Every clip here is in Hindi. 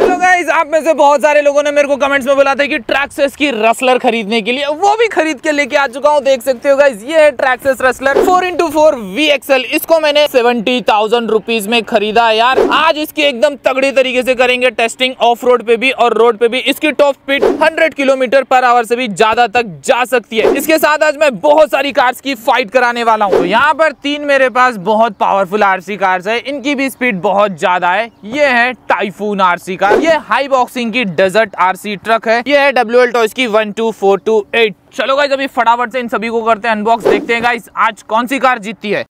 आप में से बहुत सारे लोगों ने मेरे को कमेंट्स में बोला था कि ट्रैक्सेस की रसलर खरीदने के लिए, वो भी खरीद के लेके आ चुका हूं। देख सकते हो गाइस, ये है ट्रैक्सेस रसलर 4x4 VXL। इसको मैंने 70,000 रुपीस में खरीदा यार। आज इसकी एकदम तगड़ी तरीके से करेंगे टेस्टिंग, ऑफ रोड पे भी और रोड पे भी। इसकी टॉप स्पीड 100 किलोमीटर/आवर से भी ज्यादा तक जा सकती है। इसके साथ आज मैं बहुत सारी कार्स की फाइट कराने वाला हूँ। तो यहाँ पर तीन मेरे पास बहुत पावरफुल आरसी कार्स है, इनकी भी स्पीड बहुत ज्यादा है। ये है टाइफून आरसी कार, ये हाई बॉक्सिंग की डेजर्ट आरसी ट्रक है। ये है WL टॉयज की 1 2 4 2 8। चलो गाइस, अभी फटाफट से इन सभी को करते हैं अनबॉक्स, देखते हैं गाइस आज कौन सी कार जीतती है।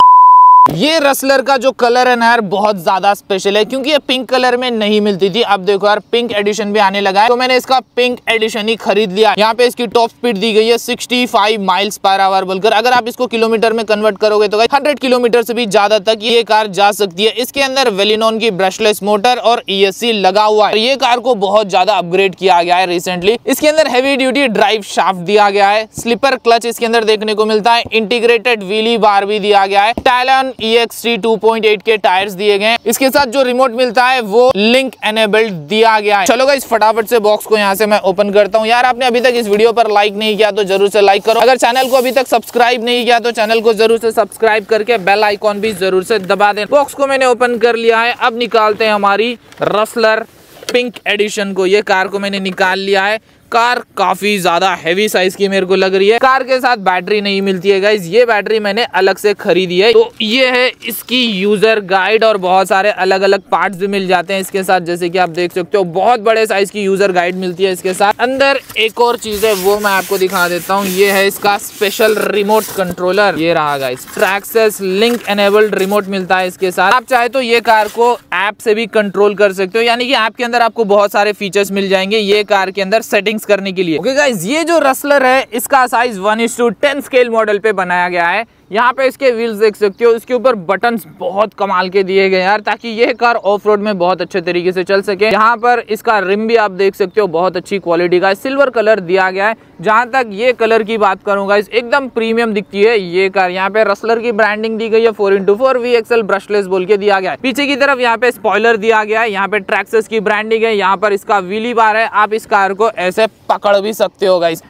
ये रसलर का जो कलर है ना यार, बहुत ज्यादा स्पेशल है, क्योंकि ये पिंक कलर में नहीं मिलती थी। अब देखो यार, पिंक एडिशन भी आने लगा है, तो मैंने इसका पिंक एडिशन ही खरीद लिया। यहाँ पे इसकी टॉप स्पीड दी गई है 65 माइल्स पर आवर बोलकर। अगर आप इसको किलोमीटर में कन्वर्ट करोगे तो 100 किलोमीटर से भी ज्यादा तक ये कार जा सकती है। इसके अंदर वेलिनॉन की ब्रशलेस मोटर और ESC लगा हुआ है। ये कार को बहुत ज्यादा अपग्रेड किया गया है रिसेंटली। इसके अंदर हैवी ड्यूटी ड्राइव शाफ्ट दिया गया है, स्लीपर क्लच इसके अंदर देखने को मिलता है, इंटीग्रेटेड व्हीली बार भी दिया गया है, टाइलन EXC 2.8 के टायर्स दिए गए हैं। इसके साथ जो रिमोट मिलता है वो लिंक एनेबल्ड दिया गया है। चलो गाइस, फटाफट से बॉक्स को यहाँ से मैं ओपन करता हूँ। यार, आपने अभी तक इस वीडियो पर लाइक नहीं किया तो जरूर से लाइक करो। अगर चैनल को अभी तक सब्सक्राइब नहीं किया तो चैनल को जरूर से सब्सक्राइब करके बेल आइकॉन भी जरूर से दबा दें। बॉक्स को मैंने ओपन कर लिया है। अब निकालते हैं हमारी रसलर पिंक एडिशन को। ये कार को मैंने निकाल लिया है। कार काफी ज्यादा हैवी साइज की मेरे को लग रही है। कार के साथ बैटरी नहीं मिलती है गाइज, ये बैटरी मैंने अलग से खरीदी है। तो ये है इसकी यूजर गाइड, और बहुत सारे अलग अलग पार्ट्स भी मिल जाते हैं इसके साथ, जैसे कि आप देख सकते हो। बहुत बड़े साइज की यूजर गाइड मिलती है इसके साथ। अंदर एक और चीज है, वो मैं आपको दिखा देता हूँ। ये है इसका स्पेशल रिमोट कंट्रोलर। ये रहा guys, Traxxas link enabled remote मिलता है इसके साथ। आप चाहे तो ये कार को ऐप से भी कंट्रोल कर सकते हो, यानी कि ऐप के अंदर आपको बहुत सारे फीचर्स मिल जाएंगे ये कार के अंदर सेटिंग करने के लिए। ओके गाइस, ये जो रसलर है इसका साइज 1:10 स्केल मॉडल पे बनाया गया है। यहाँ पे इसके व्हील्स देख सकते हो, इसके ऊपर बटन्स बहुत कमाल के दिए गए यार, ताकि ये कार ऑफ रोड में बहुत अच्छे तरीके से चल सके। यहाँ पर इसका रिम भी आप देख सकते हो, बहुत अच्छी क्वालिटी का सिल्वर कलर दिया गया है। जहाँ तक ये कलर की बात करूँगा, एकदम प्रीमियम दिखती है ये कार। यहाँ पे रसलर की ब्रांडिंग दी गई है, 4x4 VXL ब्रशलेस बोल के दिया गया है। पीछे की तरफ यहाँ पे स्पॉयलर दिया गया है, यहाँ पे ट्रैक्सेस की ब्रांडिंग है, यहाँ पर इसका व्हीली बार है। आप इस कार को ऐसे पकड़ भी सकते हो गाइस।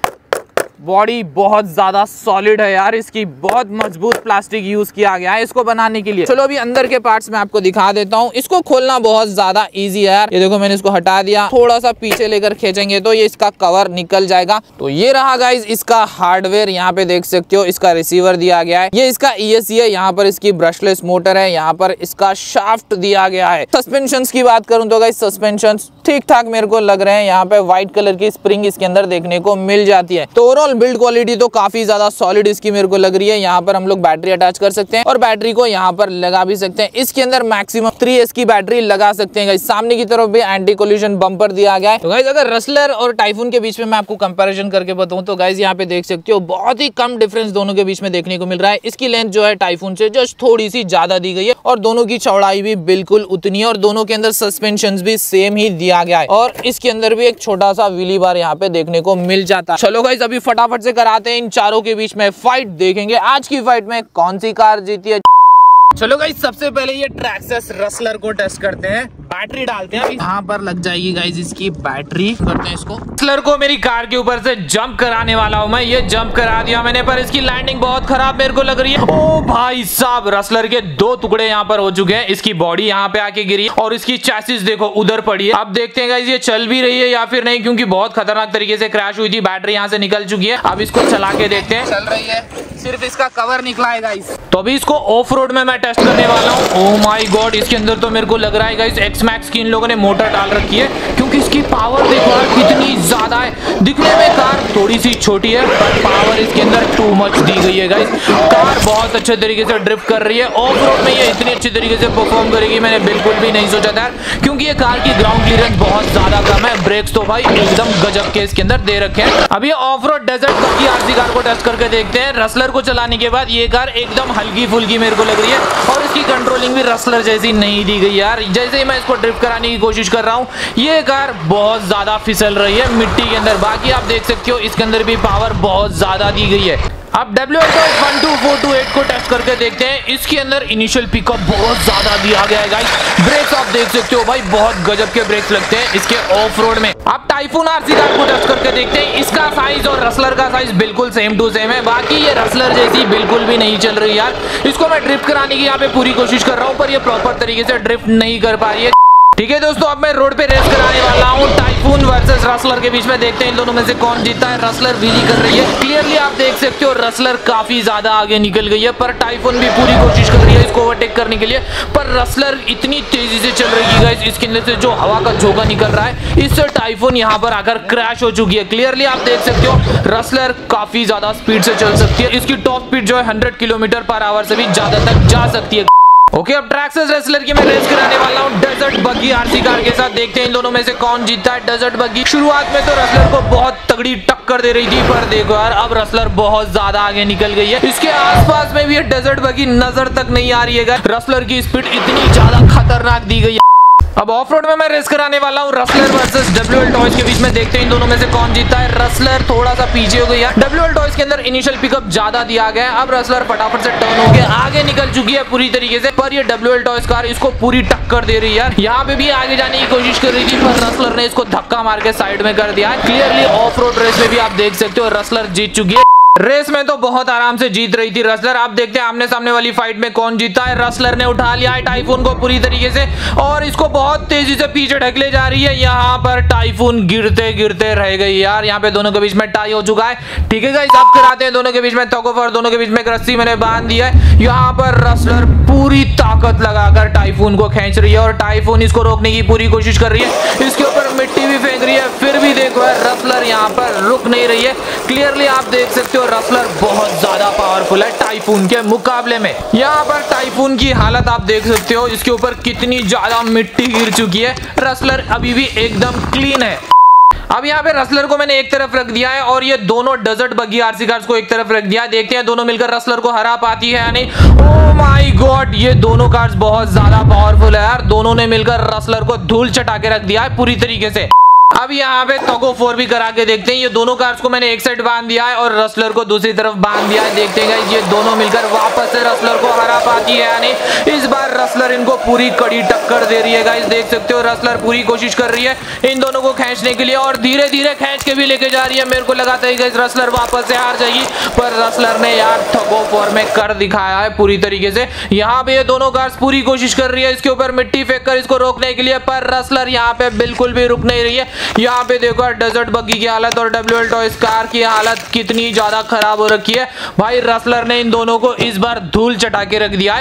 बॉडी बहुत ज्यादा सॉलिड है यार इसकी, बहुत मजबूत प्लास्टिक यूज किया गया है इसको बनाने के लिए। चलो अभी अंदर के पार्ट्स में आपको दिखा देता हूँ। इसको खोलना बहुत ज्यादा इजी है यार। ये देखो, मैंने इसको हटा दिया। थोड़ा सा पीछे लेकर खींचेंगे तो ये इसका कवर निकल जाएगा। तो ये रहा गाइज इसका हार्डवेयर, यहाँ पे देख सकते हो। इसका रिसीवर दिया गया है, ये इसका ESC है, यहाँ पर इसकी ब्रशलेस मोटर है, यहाँ पर इसका शाफ्ट दिया गया है। सस्पेंशन की बात करूँ तो गाइज, सस्पेंशन ठीक ठाक मेरे को लग रहे हैं। यहाँ पे व्हाइट कलर की स्प्रिंग इसके अंदर देखने को मिल जाती है। तो ओवरऑल बिल्ड क्वालिटी तो काफी ज्यादा सॉलिड इसकी मेरे को लग रही है। यहाँ पर हम लोग बैटरी अटैच कर सकते हैं और बैटरी को यहाँ पर लगा भी सकते हैं। इसके अंदर मैक्सिमम 3S की बैटरी लगा सकते हैं। सामने की तरफ भी एंटी कोलिजन बम्पर दिया गया है। तो गाइस, अगर रसलर और टाइफून के बीच में मैं आपको कंपैरिजन करके बताऊं तो गाइस, यहाँ पे देख सकते हो बहुत ही कम डिफरेंस दोनों के बीच में देखने को मिल रहा है। इसकी लेंथ जो है टाइफून से जस्ट थोड़ी सी ज्यादा दी गई है, और दोनों की चौड़ाई भी बिल्कुल उतनी है, और दोनों के अंदर सस्पेंशन भी सेम ही दिया गया है, और इसके अंदर भी एक छोटा सा व्हीली बार यहाँ पे देखने को मिल जाता है। चलो गाइस, अभी फटाफट से कराते हैं इन चारों के बीच में फाइट। देखेंगे आज की फाइट में कौन सी कार जीती है। चलो गाइस, सबसे पहले ये ट्रैक्सेस रसलर को टेस्ट करते हैं। बैटरी डालते हैं, यहाँ पर लग जाएगी गाइस इसकी बैटरी। करते हैं इसको। रसलर को मेरी कार के ऊपर से जंप कराने वाला हूँ मैं। ये जंप करा दिया मैंने, पर इसकी लैंडिंग बहुत खराब मेरे को लग रही है। ओ भाई साहब, रसलर के दो टुकड़े यहाँ पर हो चुके हैं। इसकी बॉडी यहाँ पे आके गिरी और इसकी चैसिस देखो उधर पड़ी है। अब देखते हैं गाइस ये चल भी रही है या फिर नहीं, क्योंकि बहुत खतरनाक तरीके से क्रैश हुई थी। बैटरी यहाँ से निकल चुकी है। अब इसको चला के देखते हैं। चल रही है, सिर्फ इसका कवर निकला है गाइस। तो अभी इसको ऑफ रोड में मैं टेस्ट करने वाला हूँ। ओह माय गॉड, इसके अंदर तो मेरे को लग रहा है गाइस X-Max की इन लोगों ने मोटर डाल रखी है, क्योंकि इसकी पावर देखो यार कितनी ज्यादा है। दिखने में कार थोड़ी सी छोटी है, पर पावर इसके अंदर टू मच दी गई है गाइस। कार बहुत अच्छे तरीके से ड्रिफ्ट कर रही है। ऑफ रोड में ये इतनी अच्छी तरीके से परफॉर्म करेगी मैंने बिल्कुल भी नहीं सोचा था, क्योंकि ये कार की ग्राउंड क्लियरेंस बहुत ज्यादा कम है। ब्रेक्स तो भाई एकदम गजब के इसके अंदर दे रखे हैं। अभी ऑफ रोड डेजर्ट की आरसी कार को टेस्ट करके देखते हैं। रसलर को चलाने के बाद ये कार एकदम हल्की फुल्की मेरे को लग रही है, और इसकी कंट्रोलिंग भी रसलर जैसी नहीं दी गई यार। जैसे ही मैं इसको ड्रिफ्ट कराने की कोशिश कर रहा हूँ, ये कार बहुत ज्यादा फिसल रही है मिट्टी के अंदर। बाकी आप देख सकते हो इसके अंदर भी पावर बहुत ज्यादा दी गई है। अब WL Toys 1 2 4 2 8 को टेस्ट करके देखते हैं। इसके अंदर इनिशियल पिकअप बहुत ज्यादा दिया गया है गाइस। ब्रेक्स आप देख सकते हो भाई, बहुत गजब के ब्रेक्स लगते हैं इसके ऑफ रोड में। अब टाइफून RC कार को टेस्ट करके देखते हैं। इसका साइज और रसलर का साइज बिल्कुल सेम टू सेम है, बाकी ये रसलर जैसी बिल्कुल भी नहीं चल रही यार। इसको मैं ड्रिफ्ट कराने की यहाँ पे पूरी कोशिश कर रहा हूँ, पर ये प्रॉपर तरीके से ड्रिफ्ट नहीं कर पा रही है। ठीक है दोस्तों, अब मैं रोड पे रेस कराने वाला हूँ टाइफून वर्सेस रसलर के बीच में। देखते हैं इन दोनों में से कौन जीतता है। रसलर वीली कर रही है, क्लियरली आप देख सकते हो रसलर काफी ज्यादा आगे निकल गई है, पर टाइफून भी पूरी कोशिश कर रही है इसको ओवरटेक करने के लिए। पर रसलर इतनी तेजी से चल रही है, इसके अंदर से जो हवा का झोंका निकल रहा है, इससे टाइफून यहाँ पर आकर क्रैश हो चुकी है। क्लियरली आप देख सकते हो रसलर काफी ज्यादा स्पीड से चल सकती है, इसकी टॉप स्पीड जो है 100 किलोमीटर पर आवर से भी ज्यादा तक जा सकती है। ओके, अब ट्रैक्सस रेसलर की मैं रेस कराने वाला हूँ डेजर्ट बग्गी आरसी कार के साथ। देखते हैं इन दोनों में से कौन जीतता है। डेजर्ट बग्गी शुरुआत में तो रसलर को बहुत तगड़ी टक्कर दे रही थी, पर देखो यार अब रसलर बहुत ज्यादा आगे निकल गई है। इसके आसपास में भी ये डेजर्ट बग्गी नजर तक नहीं आ रही है। रसलर की स्पीड इतनी ज्यादा खतरनाक दी गई है। अब ऑफ रोड में मैं रेस कराने वाला हूँ रसलर वर्सेस WL Toys के बीच में। देखते हैं इन दोनों में से कौन जीतता है। रसलर थोड़ा सा पीछे हो गया, WL Toys के अंदर इनिशियल पिकअप ज्यादा दिया गया है। अब रसलर फटाफट से टर्न होके आगे निकल चुकी है पूरी तरीके से, पर ये WL Toys कार इसको पूरी टक्कर दे रही है। यहाँ पे भी आगे जाने की कोशिश कर रही थी, पर रसलर ने इसको धक्का मार के साइड में कर दिया है। क्लियरली ऑफ रोड रेस में भी आप देख सकते हो रसलर जीत चुकी है। रेस में तो बहुत आराम से जीत रही थी रसलर। आप देखते हैं आमने सामने वाली फाइट में कौन जीता है। रसलर ने उठा लिया है टाइफून को पूरी तरीके से, और इसको बहुत तेजी से पीछे ढकले जा रही है। यहाँ पर टाइफून गिरते गिरते रह गई यार। यहाँ पे दोनों के बीच में टाई हो चुका है। ठीक है गाइस, अब कराते हैं दोनों के बीच में तौकोफ, और दोनों के बीच में रस्सी मैंने बांध दिया है। यहाँ पर रसलर पूरी ताकत लगाकर टाइफून को खींच रही है, और टाइफून इसको रोकने की पूरी कोशिश कर रही है। इसके ऊपर मिट्टी भी फेंक रही है, फिर भी देखो रसलर यहाँ पर रुक नहीं रही है। क्लियरली आप देख सकते हो रसलर बहुत ज्यादा पावरफुल है टाइफून के मुकाबले में। यहाँ पर टाइफून की हालत आप देख सकते हो, इसके ऊपर कितनी ज्यादा मिट्टी गिर चुकी है। रसलर अभी भी एकदम क्लीन है। अब यहाँ पे रसलर को मैंने एक तरफ रख दिया है, और ये दोनों डेजर्ट बग्गी आरसी कार्स को एक तरफ रख दिया है। देखते हैं दोनों मिलकर रसलर को हरा पाती है या नहीं। ओह माय गॉड, ये दोनों कार्स बहुत ज्यादा पावरफुल है यार। दोनों ने मिलकर रसलर को धूल चटा के रख दिया है पूरी तरीके से। अब यहाँ पे तोको फोर भी करा के देखते हैं। ये दोनों कार्स को मैंने एक साइड बांध दिया है, और रसलर को दूसरी तरफ बांध दिया है। देखते हैं ये दोनों मिलकर वापस से रसलर को हरा पाती है या नहीं। इस बार रसलर इनको पूरी कड़ी टक्कर दे रही है गाइस। देख सकते हो रसलर पूरी कोशिश कर रही है इन दोनों को खींचने के लिए, और धीरे धीरे खींच के भी लेके जा रही है। मेरे को लगा था गाइस रसलर वापस से हार जाएगी, पर रसलर ने यार तोको फोर में कर दिखाया है पूरी तरीके से। यहाँ पे ये दोनों कार्स पूरी कोशिश कर रही है इसके ऊपर मिट्टी फेंक कर इसको रोकने के लिए, पर रसलर यहाँ पे बिल्कुल भी रुक नहीं रही है। यहाँ पे देखो डेजर्ट बग्गी की हालत और WL Toys कार की हालत कितनी ज्यादा खराब हो रखी है भाई। रसलर ने इन दोनों को इस बार धूल चटा के रख दिया है।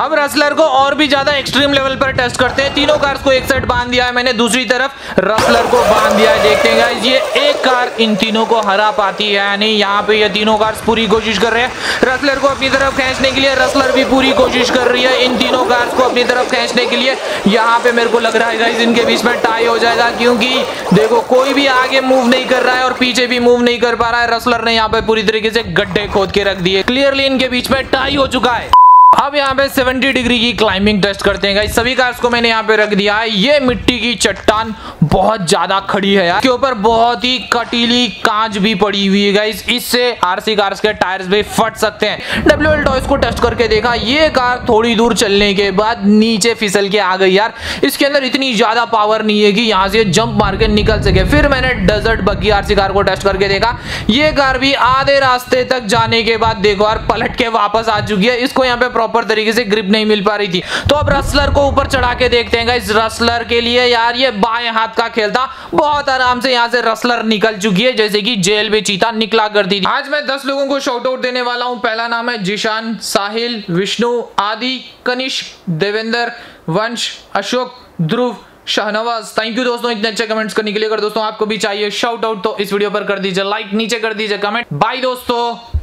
अब रसलर को और भी ज्यादा एक्सट्रीम लेवल पर टेस्ट करते हैं। तीनों कार्स को एक साइड बांध दिया है मैंने, दूसरी तरफ रसलर को बांध दिया है। देखते हैं गाइस ये एक कार इन तीनों को हरा पाती है यानी। यहाँ पे ये तीनों कार्स पूरी कोशिश कर रहे हैं रसलर को अपनी तरफ खींचने के लिए। रसलर भी पूरी कोशिश कर रही है इन तीनों कार्स को अपनी तरफ खींचने के लिए। यहाँ पे मेरे को लग रहा है गाइस इनके बीच में टाई हो जाएगा, क्योंकि देखो कोई भी आगे मूव नहीं कर रहा है और पीछे भी मूव नहीं कर पा रहा है। रसलर ने यहाँ पे पूरी तरीके से गड्ढे खोद के रख दिए। क्लियरली इनके बीच में टाई हो चुका है। अब यहाँ पे 70 डिग्री की क्लाइंबिंग टेस्ट करते हैं गाइस। सभी कार्स को मैंने यहाँ पे रख दिया है। ये मिट्टी की चट्टान बहुत ज्यादा खड़ी है यार, इसके ऊपर बहुत ही कटीली कांच भी पड़ी हुई है गाइस। इससे आरसी कार्स के टायर्स भी फट सकते हैं। WL Toys को टेस्ट करके देखा, ये कार थोड़ी दूर चलने के बाद नीचे फिसल के आ गई यार। इसके अंदर इतनी ज्यादा पावर नहीं है कि यहाँ से जंप मार के निकल सके। फिर मैंने डेजर्ट बग्गी आरसी कार को टेस्ट करके देखा, ये कार भी आधे रास्ते तक जाने के बाद देखो यार पलट के वापस आ चुकी है। इसको यहाँ पे प्रॉपर तरीके से ग्रिप नहीं मिल पा रही थी। तो अब रसलर को ऊपर चढ़ा के देखते हैं गाइस। रसलर के लिए यार ये बाएं हाथ का खेल था। बहुत आराम से यहाँ से रसलर निकल चुकी है, जैसे कि जेल में चीता निकला करती थी। आज मैं 10 लोगों को शॉर्ट आउट देने वाला हूँ। पहला नाम है जिशान, साहिल, विष्णु, आदि, कनिष्क, देवेंद्र, वंश, अशोक, ध्रुव, शाहनवाज। थैंक यू दोस्तों इतने अच्छे कमेंट्स करने के लिए। अगर दोस्तों आपको भी चाहिए शाउट आउट तो इस वीडियो पर कर दीजिए लाइक, नीचे कर दीजिए कमेंट। बाय दोस्तों।